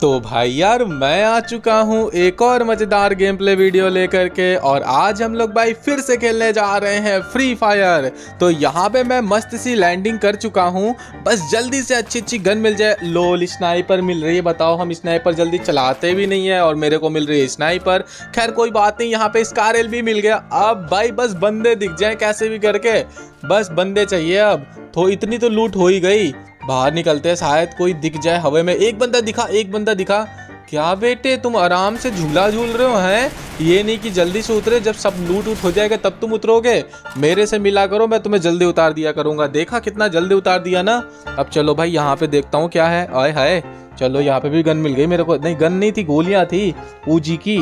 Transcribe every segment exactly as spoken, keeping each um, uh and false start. तो भाई यार मैं आ चुका हूँ एक और मज़ेदार गेम प्ले वीडियो लेकर के, और आज हम लोग भाई फिर से खेलने जा रहे हैं फ्री फायर। तो यहाँ पे मैं मस्त सी लैंडिंग कर चुका हूँ, बस जल्दी से अच्छी अच्छी गन मिल जाए। लोल स्नाइपर मिल रही है, बताओ हम स्नाइपर जल्दी चलाते भी नहीं है और मेरे को मिल रही है स्नाइपर। खैर कोई बात नहीं, यहाँ पर स्कार एल भी मिल गया। अब भाई बस बंदे दिख जाए कैसे भी करके, बस बंदे चाहिए। अब तो इतनी तो लूट हो ही गई। बाहर निकलते हैं, शायद कोई दिख जाए हवे में। एक बंदा दिखा, एक बंदा दिखा। क्या बेटे तुम आराम से झूला झूल रहे हो हैं? ये नहीं कि जल्दी से उतरे, जब सब लूट उठ हो जाएगा तब तुम उतरोगे। मेरे से मिला करो, मैं तुम्हें जल्दी उतार दिया करूँगा। देखा कितना जल्दी उतार दिया ना। अब चलो भाई यहाँ पे देखता हूँ क्या है। आए हाय, चलो यहाँ पे भी गन मिल गई मेरे को। नहीं गन नहीं थी, गोलियाँ थी ऊजी की।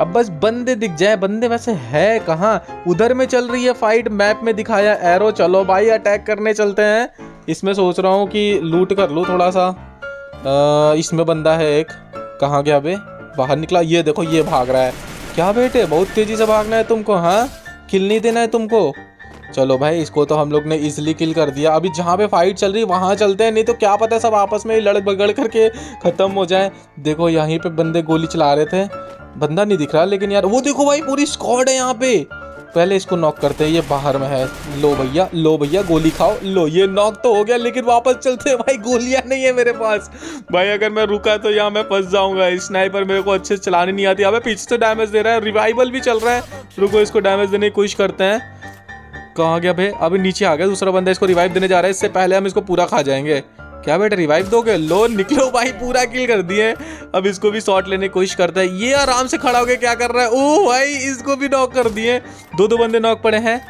अब बस बंदे दिख जाए। बंदे वैसे है कहाँ? उधर में चल रही है फाइट, मैप में दिखाया एरो। चलो भाई अटैक करने चलते हैं। इसमें सोच रहा हूँ कि लूट कर लूँ थोड़ा सा। आ, इसमें बंदा है एक, कहाँ गया बे? बाहर निकला। ये देखो ये भाग रहा है। क्या बेटे बहुत तेज़ी से भागना है तुमको, हाँ? किल नहीं देना है तुमको। चलो भाई इसको तो हम लोग ने इजीली किल कर दिया। अभी जहाँ पे फाइट चल रही है वहाँ चलते हैं, नहीं तो क्या पता सब आपस में लड़ बगड़ करके ख़त्म हो जाए। देखो यहीं पर बंदे गोली चला रहे थे, बंदा नहीं दिख रहा लेकिन यार। वो देखो भाई पूरी स्क्वाड है यहाँ पे। पहले इसको नॉक करते हैं, ये बाहर में है। लो भैया, लो भैया गोली खाओ। लो ये नॉक तो हो गया, लेकिन वापस चलते हैं। भाई गोलियां नहीं है मेरे पास। भाई अगर मैं रुका तो यहाँ मैं फंस जाऊंगा। स्नाइपर मेरे को अच्छे से चलानी नहीं आती। अबे पीछे से डैमेज दे रहा है, रिवाइवल भी चल रहा है। रुको इसको डैमेज देने की कोशिश करते हैं। कहाँ गया भाई? अभी नीचे आ गया दूसरा बंदा, इसको रिवाइव देने जा रहा है। इससे पहले हम इसको पूरा खा जाएंगे। क्या बेटा रिवाइव दोगे? लो निकलो भाई, पूरा किल कर दिए। अब इसको भी शॉट लेने की कोशिश करता है। ये आराम से खड़ा होके क्या कर रहा है? ओह भाई इसको भी नॉक कर दिए। दो दो बंदे नॉक पड़े हैं,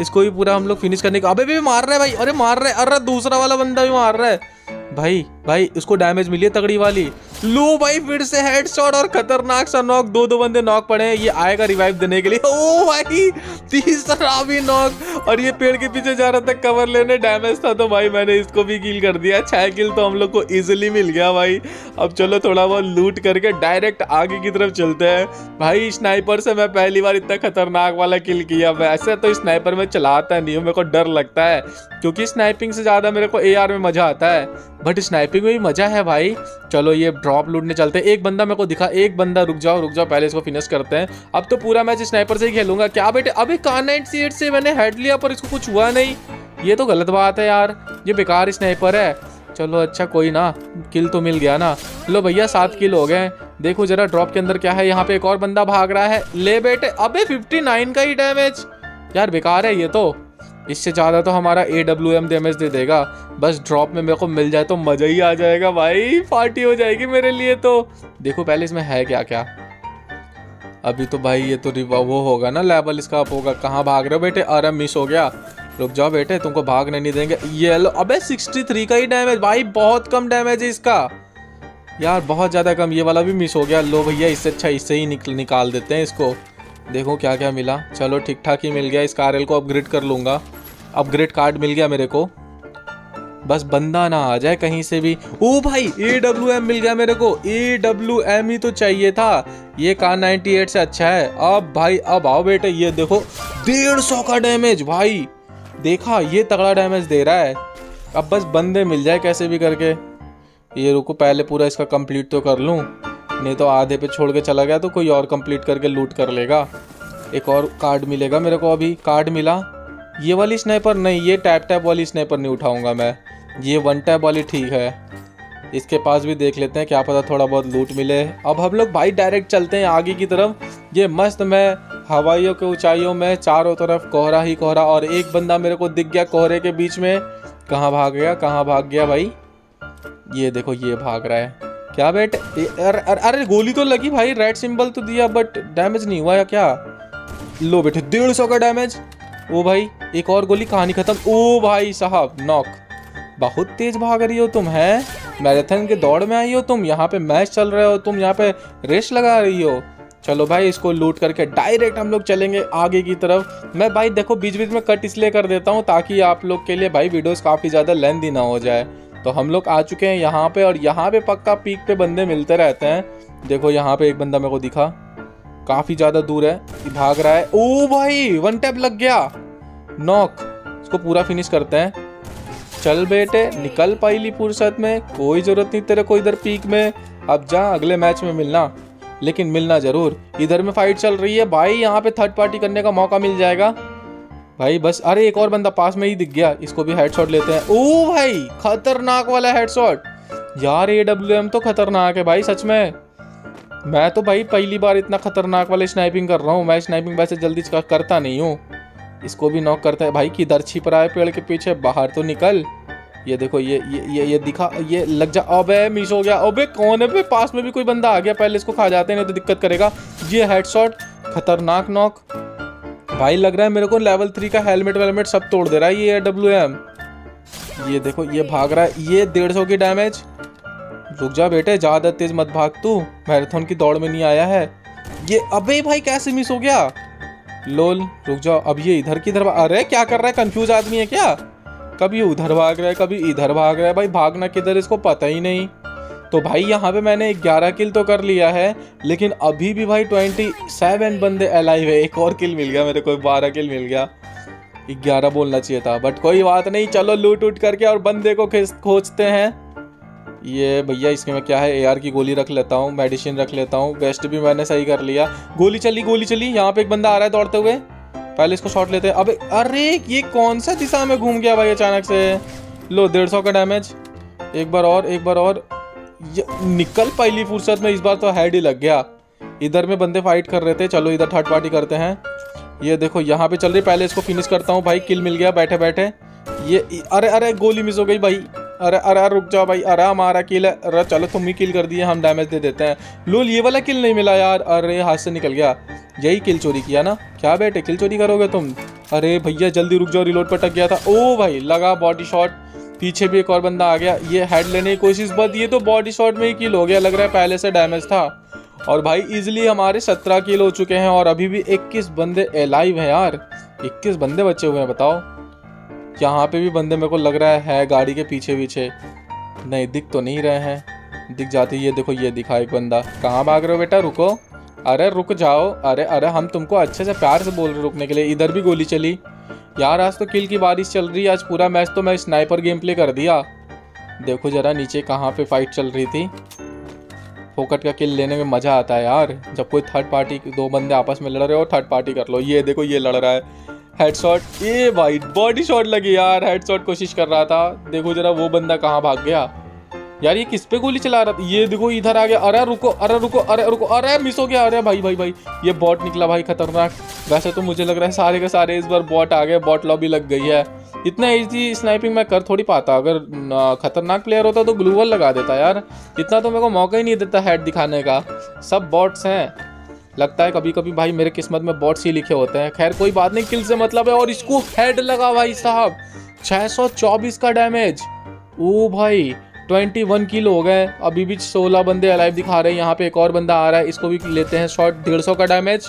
इसको भी पूरा हम लोग फिनिश करने का। अबे भी मार रहा है भाई, अरे मार रहा है। अरे दूसरा वाला बंदा भी मार रहा है भाई। भाई उसको डैमेज मिली है तगड़ी वाली। लो भाई फिर से हेडशॉट और खतरनाक सा नॉक। दो दो बंदे नॉक पड़े हैं। ये आएगा रिवाइव देने के लिए। ओ भाई तीसरा भी नॉक, और ये पेड़ के पीछे जा रहा था कवर लेने। डैमेज था तो भाई मैंने इसको भी किल कर दिया। छह किल तो हम लोग को इजीली मिल गया भाई। अब चलो थोड़ा बहुत लूट करके डायरेक्ट आगे की तरफ चलते हैं। भाई स्नाइपर से मैं पहली बार इतना खतरनाक वाला किल किया। वैसे तो स्नाइपर में चलाता नहीं हूँ, मेरे को डर लगता है क्योंकि स्नाइपिंग से ज़्यादा मेरे को ए आर में मज़ा आता है, बट स्नाइपिंग में भी मज़ा है भाई। चलो ये ड्रॉप लूटने चलते हैं। एक बंदा मेरे को दिखा, एक बंदा। रुक जाओ रुक जाओ, पहले इसको फिनिश करते हैं। अब तो पूरा मैच स्नाइपर से ही खेलूंगा। क्या बेटे? अभी के नाइन्टी एट से मैंने हेड लिया पर इसको कुछ हुआ नहीं। ये तो गलत बात है यार, ये बेकार स्नाइपर है। चलो अच्छा कोई ना, किल तो मिल गया ना। लो भैया सात किल हो गए। देखो जरा ड्रॉप के अंदर क्या है। यहाँ पे एक और बंदा भाग रहा है। ले बेटे, अबे फिफ्टी नाइन का ही डैमेज। यार बेकार है ये तो, इससे ज़्यादा तो हमारा ए डब्ल्यू एम डैमेज दे देगा। बस ड्रॉप में मेरे को मिल जाए तो मज़ा ही आ जाएगा भाई, पार्टी हो जाएगी मेरे लिए तो। देखो पहले इसमें है क्या क्या। अभी तो भाई ये तो वो होगा ना, लेवल इसका अप होगा। कहाँ भाग रहे हो बेटे? अरे मिस हो गया। रुक जाओ बेटे, तुमको भागने नहीं देंगे। ये लो, अबे सिक्सटी थ्री का ही डैमेज। भाई बहुत कम डैमेज है इसका यार, बहुत ज़्यादा कम। ये वाला भी मिस हो गया। लो भैया इससे अच्छा इससे ही निकल निकाल देते हैं इसको। देखो क्या क्या मिला। चलो ठीक ठाक ही मिल गया। इस कार एल को अपग्रेड कर लूँगा। अपग्रेड कार्ड मिल गया मेरे को, बस बंदा ना आ जाए कहीं से भी। ओ भाई ए डब्ल्यू एम मिल गया मेरे को। ए डब्ल्यू एम ही तो चाहिए था, ये के नाइन्टी एट से अच्छा है। अब भाई अब आओ बेटे। ये देखो डेढ़ सौ का डैमेज भाई, देखा? ये तगड़ा डैमेज दे रहा है। अब बस बंदे मिल जाए कैसे भी करके। ये रुको पहले पूरा इसका कंप्लीट तो कर लूँ, नहीं तो आधे पे छोड़ के चला गया तो कोई और कंप्लीट करके लूट कर लेगा। एक और कार्ड मिलेगा मेरे को। अभी कार्ड मिला। ये वाली स्नाइपर नहीं, ये टैप टैप वाली स्नाइपर नहीं उठाऊंगा मैं, ये वन टैप वाली ठीक है। इसके पास भी देख लेते हैं, क्या पता थोड़ा बहुत लूट मिले। अब हम लोग भाई डायरेक्ट चलते हैं आगे की तरफ। ये मस्त मैं हवाइयों के ऊंचाइयों में, चारों तरफ कोहरा ही कोहरा। और एक बंदा मेरे को दिख गया कोहरे के बीच में। कहाँ भाग गया? कहाँ भाग गया भाई? ये देखो ये भाग रहा है। क्या बेटे? अरे गोली तो लगी भाई, रेड सिंबल तो दिया बट डैमेज नहीं हुआ या क्या? लो बेटे डेढ़ सौ का डैमेज। ओ भाई एक और गोली, कहानी खत्म। ओ भाई साहब नॉक। बहुत तेज भाग रही हो तुम, है मैराथन के दौड़ में आई हो तुम। यहाँ पे मैच चल रहे हो तुम, यहाँ पे रेस लगा रही हो। चलो भाई इसको लूट करके डायरेक्ट हम लोग चलेंगे आगे की तरफ। मैं भाई देखो बीच बीच में कट इसलिए कर देता हूँ ताकि आप लोग के लिए भाई वीडियोज़ काफ़ी ज़्यादा लेंथी ना हो जाए। तो हम लोग आ चुके हैं यहाँ पे, और यहाँ पे पक्का पीक पे बंदे मिलते रहते हैं। देखो यहाँ पे एक बंदा मेरे को दिखा, काफ़ी ज़्यादा दूर है, भाग रहा है। ओ भाई वन टैप लग गया, नॉक। इसको पूरा फिनिश करते हैं। चल बेटे निकल पाई ली फुर्सत में, कोई ज़रूरत नहीं तेरे को इधर पीक में अब जहाँ अगले मैच में मिलना, लेकिन मिलना जरूर। इधर में फाइट चल रही है भाई, यहाँ पे थर्ड पार्टी करने का मौका मिल जाएगा भाई बस। अरे एक और बंदा पास में ही दिख गया, इसको भी हेडशॉट लेते हैं। ओ भाई खतरनाक वाला हेडशॉट यार, एडब्ल्यूएम तो खतरनाक है भाई सच में। मैं तो भाई पहली बार इतना खतरनाक वाले स्नाइपिंग कर रहा हूँ। मैं स्नाइपिंग वैसे जल्दी करता नहीं हूँ। इसको भी नॉक करता है भाई, किधर छिप रहा है पेड़ के पीछे, बाहर तो निकल। ये देखो ये ये ये ये दिखा, ये लग जा। अबे मिस हो गया। अबे कौन है बे, पास में भी कोई बंदा आ गया, पहले इसको खा जाते हैं नहीं तो दिक्कत करेगा। ये हेडशॉट खतरनाक नॉक भाई। लग रहा है मेरे को लेवल थ्री का हेलमेट वेलमेट सब तोड़ दे रहा है ये एडब्ल्यूएम। ये देखो ये भाग रहा है, ये डेढ़ सौ की डैमेज। रुक जा बेटे, ज़्यादा तेज मत भाग, तू मैराथन की दौड़ में नहीं आया है। ये अबे भाई कैसे मिस हो गया, लोल। रुक जाओ, अब ये इधर किधर। अरे क्या कर रहा है, कंफ्यूज आदमी है क्या, कभी उधर भाग रहा है कभी इधर भाग रहा है। भाई भागना किधर इसको पता ही नहीं। तो भाई यहाँ पे मैंने ग्यारह किल तो कर लिया है, लेकिन अभी भी भाई सत्ताईस बंदे अलाइव है। एक और किल मिल गया मेरे को, बारह किल मिल गया, ग्यारह बोलना चाहिए था बट कोई बात नहीं। चलो लूट उट करके और बंदे को खोजते हैं। ये भैया इसके में क्या है, एआर की गोली रख लेता हूँ, मेडिसिन रख लेता हूँ, वेस्ट भी मैंने सही कर लिया। गोली चली गोली चली, यहाँ पे एक बंदा आ रहा है दौड़ते हुए, पहले इसको शॉट लेते हैं। अबे अरे ये कौन सा दिशा में घूम गया भाई अचानक से। लो डेढ़ सौ का डैमेज, एक बार और एक बार और, निकल। पहली फुर्सत में इस बार तो हेड ही लग गया। इधर में बंदे फाइट कर रहे थे, चलो इधर थर्ड पार्टी करते हैं। ये देखो यहाँ पे चल रही, पहले इसको फिनिश करता हूँ भाई, किल मिल गया बैठे बैठे। ये अरे अरे गोली मिस हो गई भाई। अरे अरे रुक जाओ भाई, अरे हमारा किल है। अरे चलो तुम ही किल कर दिए, हम डैमेज दे देते हैं। लोल ये वाला किल नहीं मिला यार, अरे हाथ से निकल गया। यही किल चोरी किया ना क्या बेटे, किल चोरी करोगे तुम। अरे भैया जल्दी रुक जाओ, रिलोड पर टक गया था। ओ भाई लगा बॉडी शॉट, पीछे भी एक और बंदा आ गया। ये हेड लेने की कोशिश, बट ये तो बॉडी शॉट में ही किल हो गया। लग रहा है पहले से डैमेज था। और भाई इजिली हमारे सत्रह किल हो चुके हैं और अभी भी इक्कीस बंदे अलाइव हैं यार, इक्कीस बंदे बचे हुए हैं। बताओ यहाँ पे भी बंदे मेरे को लग रहा है गाड़ी के पीछे पीछे, नहीं दिख तो नहीं रहे हैं, दिख जाते। ये देखो ये दिखा एक बंदा, कहाँ भाग रहे हो बेटा, रुको। अरे रुक जाओ, अरे अरे हम तुमको अच्छे से प्यार से बोल रहे रुकने के लिए। इधर भी गोली चली यार, आज तो किल की बारिश चल रही है। आज पूरा मैच तो मैं स्नाइपर गेम प्ले कर दिया। देखो जरा नीचे कहाँ पे फाइट चल रही थी। फोकट का किल लेने में मज़ा आता है यार, जब कोई थर्ड पार्टी, दो बंदे आपस में लड़ रहे हो थर्ड पार्टी कर लो। ये देखो ये लड़ रहा है, हेडशॉट। ए भाई बॉडी शॉट लगी यार, हेडशॉट कोशिश कर रहा था। देखो जरा वो बंदा कहाँ भाग गया यार, ये किस पे गोली चला रहा था। ये देखो इधर आ गया। अरे रुको अरे रुको अरे रुको, अरे मिस हो गया। अरे भाई भाई भाई ये बॉट निकला भाई खतरनाक। वैसे तो मुझे लग रहा है सारे के सारे इस बार बॉट आ गए, बॉट लॉबी लग गई है। इतना इजी स्नाइपिंग मैं कर थोड़ी पाता, अगर खतरनाक प्लेयर होता तो ग्लू वॉल लगा देता यार। इतना तो मेरे को मौका ही नहीं देता हेड दिखाने का, सब बॉट्स हैं। लगता है कभी कभी भाई मेरे किस्मत में बॉट्स ही लिखे होते हैं। खैर कोई बात नहीं, किल से मतलब है। और इसको हेड लगा भाई साहब, छह सौ चौबीस का डैमेज। ओ भाई इक्कीस किल हो गए, अभी भी सोलह बंदे अलाइव दिखा रहे हैं। यहाँ पे एक और बंदा आ रहा है, इसको भी लेते हैं शॉट। डेढ़ सौ का डैमेज,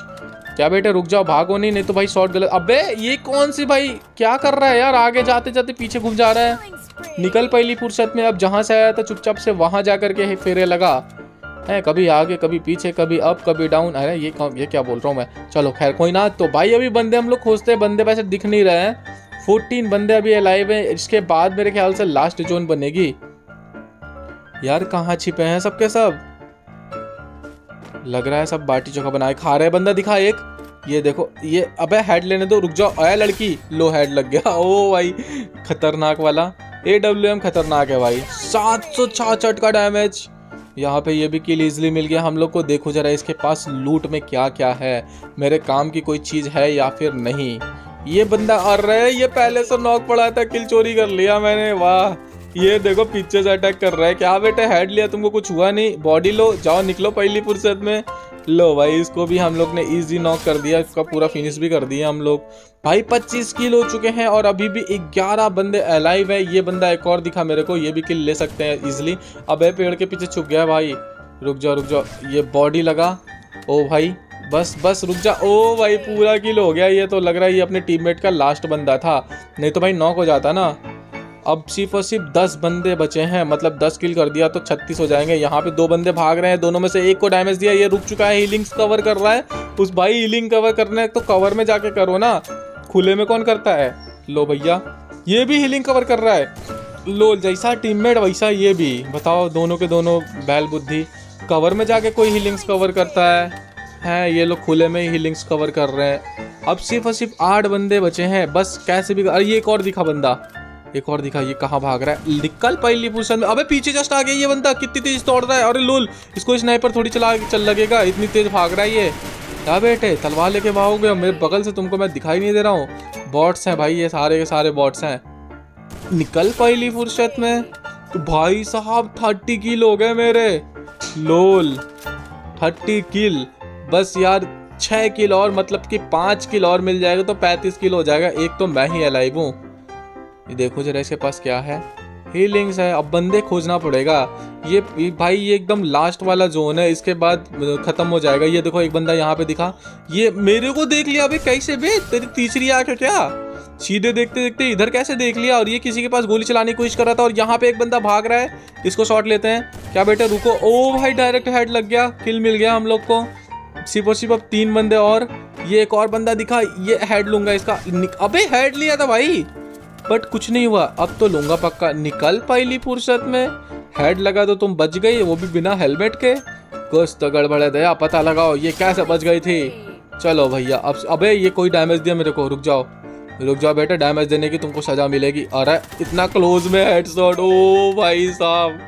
क्या बेटे रुक जाओ, भागो नहीं नहीं तो भाई शॉट गलत। अबे ये कौन सी भाई क्या कर रहा है यार, आगे जाते जाते पीछे घूम जा रहा है। निकल पहली फुर्सत में, अब जहाँ से आया था चुपचाप से वहाँ जा करके फेरे लगा है, कभी आगे कभी पीछे कभी अप कभी डाउन। अरे ये ये क्या बोल रहा हूँ मैं, चलो खैर कोई ना। तो भाई अभी बंदे हम लोग खोजते हैं, बंदे वैसे दिख नहीं रहे हैं। चौदह बंदे अभी अलाइव हैं, इसके बाद मेरे ख्याल से लास्ट जोन बनेगी यार। कहाँ छिपे हैं सबके सब, लग रहा है सब बाटी चोखा बनाए खा रहे। बंदा दिखा एक, ये देखो ये, अबे हेड लेने दो रुक जाओ। अरे लड़की, लो हेड लग गया। ओ भाई खतरनाक वाला एडब्ल्यूएम खतरनाक है भाई, सात सौ छाछठ का डैमेज। यहाँ पे ये भी किल इजिली मिल गया हम लोग को। देखो जरा इसके पास लूट में क्या क्या है, मेरे काम की कोई चीज़ है या फिर नहीं। ये बंदा आ रहा है, ये पहले से नॉक पड़ा था, किल चोरी कर लिया मैंने। वाह ये देखो पीछे से अटैक कर रहा है, क्या बेटे हेड लिया तुमको, कुछ हुआ नहीं। बॉडी लो, जाओ निकलो पहली फुर्सत में। लो भाई इसको भी हम लोग ने ईजी नॉक कर दिया, इसका पूरा फिनिश भी कर दिया हम लोग। भाई पच्चीस किल हो चुके हैं और अभी भी ग्यारह बंदे अलाइव है। ये बंदा एक और दिखा मेरे को, ये भी किल ले सकते हैं इजीली। अबे पेड़ के पीछे छुप गया भाई, रुक जाओ रुक जाओ। ये बॉडी लगा, ओ भाई बस बस रुक जा। ओ भाई पूरा किल हो गया। ये तो लग रहा है ये अपने टीममेट का लास्ट बंदा था, नहीं तो भाई नॉक हो जाता ना। अब सिर्फ और सिर्फ दस बंदे बचे हैं, मतलब दस किल कर दिया तो छत्तीस हो जाएंगे। यहाँ पे दो बंदे भाग रहे हैं, दोनों में से एक को डैमेज दिया। ये रुक चुका है, हीलिंग्स कवर कर रहा है। उस भाई हीलिंग कवर करना है तो कवर में जाके करो ना, खुले में कौन करता है। लो भैया ये भी हीलिंग कवर कर रहा है। लो जैसा टीममेट वैसा ये भी, बताओ दोनों के दोनों बैल बुद्धि। कवर में जाके कोई हीलिंग्स कवर करता है हैं ये लोग खुले में ही हीलिंग्स कवर कर रहे हैं। अब सिर्फ और सिर्फ आठ बंदे बचे हैं बस कैसे भी। अरे ये एक और दिखा बंदा, एक और दिखा, ये कहाँ भाग रहा है, निकल पहली पोजीशन में। अबे पीछे जस्ट आ गया ये बंदा, कितनी तेज दौड़ रहा है। अरे लूल, इसको स्नाइपर थोड़ी चला चल लगेगा, इतनी तेज भाग रहा है ये। क्या बेटे तलवार लेके भागोगे, मेरे बगल से तुमको मैं दिखाई नहीं दे रहा हूँ। बॉट्स हैं भाई, ये सारे के सारे बॉट्स हैं। निकल पहली फुर्सत में। तो भाई साहब थर्टी किल हो गए मेरे, लोल थर्टी किल। बस यार छः किल और, मतलब कि पाँच किल और मिल जाएगा तो पैंतीस किल हो जाएगा। एक तो मैं ही अलाइव हूँ। ये देखो जरा इसके पास क्या है, हीलिंग्स है। अब बंदे खोजना पड़ेगा। ये भाई ये एकदम लास्ट वाला जोन है, इसके बाद ख़त्म हो जाएगा। ये देखो एक बंदा यहाँ पे दिखा, ये मेरे को देख लिया। अभी कैसे बे, तेरी तीसरी आंख है क्या? सीधे देखते देखते इधर कैसे देख लिया। और ये किसी के पास गोली चलाने की कोशिश कर रहा था। और यहाँ पे एक बंदा भाग रहा है, इसको शॉट लेते हैं। क्या बेटा रुको, ओ भाई डायरेक्ट हेड लग गया, किल मिल गया हम लोग को। सिर्फ और सिर्फ अब तीन बंदे और। ये एक और बंदा दिखा, ये हेड लूंगा इसका। अबे हेड लिया था भाई बट कुछ नहीं हुआ, अब तो लूंगा पक्का। निकल पहली फुर्सत में, हेड लगा तो तुम बच गई, वो भी बिना हेलमेट के। कुछ तो गड़बड़ है दया, पता लगाओ ये कैसे बच गई थी। चलो भैया अब। अबे ये कोई डैमेज दिया मेरे को, रुक जाओ रुक जाओ बेटा, डैमेज देने की तुमको सजा मिलेगी। अरे इतना क्लोज में हेडशॉट, ओ भाई साहब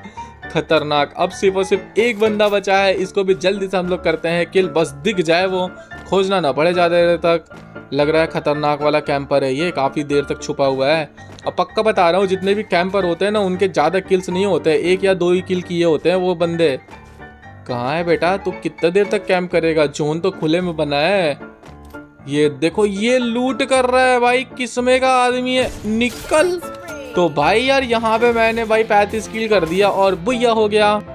खतरनाक। अब सिर्फ और सिर्फ एक बंदा बचा है, इसको भी जल्दी से हम लोग करते हैं किल। बस दिख जाए वो, खोजना ना पड़े ज़्यादा देर तक। लग रहा है खतरनाक वाला कैंपर है ये, काफ़ी देर तक छुपा हुआ है। अब पक्का बता रहा हूँ जितने भी कैंपर होते हैं ना, उनके ज़्यादा किल्स नहीं होते, एक या दो ही किल किए होते हैं वो बंदे। कहाँ है बेटा तू, कितने देर तक कैंप करेगा, जोन तो खुले में बना है। ये देखो ये लूट कर रहा है भाई, किस्मे का आदमी है। निकल तो भाई यार, यहाँ पे मैंने भाई पैंतीस किल कर दिया और बुया हो गया।